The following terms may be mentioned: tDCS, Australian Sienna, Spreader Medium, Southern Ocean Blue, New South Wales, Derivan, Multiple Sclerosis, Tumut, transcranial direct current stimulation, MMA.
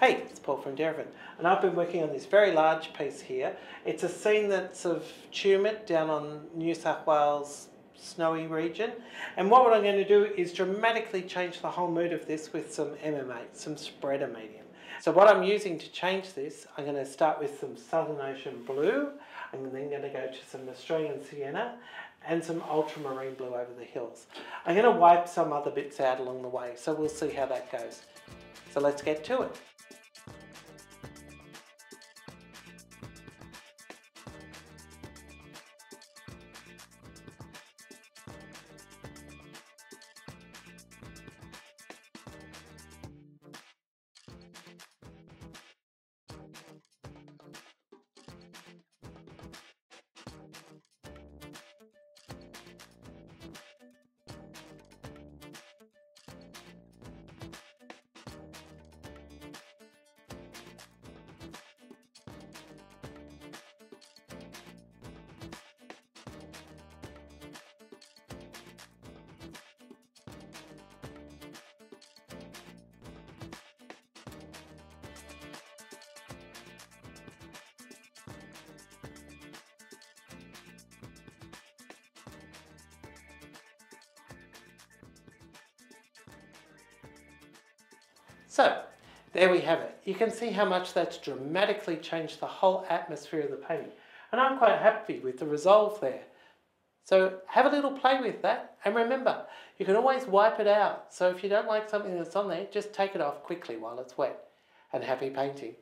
Hey, it's Paul from Derivan, and I've been working on this very large piece here. It's a scene that's of Tumut down on New South Wales snowy region, and what I'm going to do is dramatically change the whole mood of this with some MMA, some spreader medium. So what I'm using to change this, I'm going to start with some Southern Ocean Blue, and then going to go to some Australian Sienna and some ultramarine blue over the hills. I'm going to wipe some other bits out along the way, so we'll see how that goes. So let's get to it. So, there we have it. You can see how much that's dramatically changed the whole atmosphere of the painting. And I'm quite happy with the resolve there. So, have a little play with that. And remember, you can always wipe it out. So if you don't like something that's on there, just take it off quickly while it's wet. And happy painting.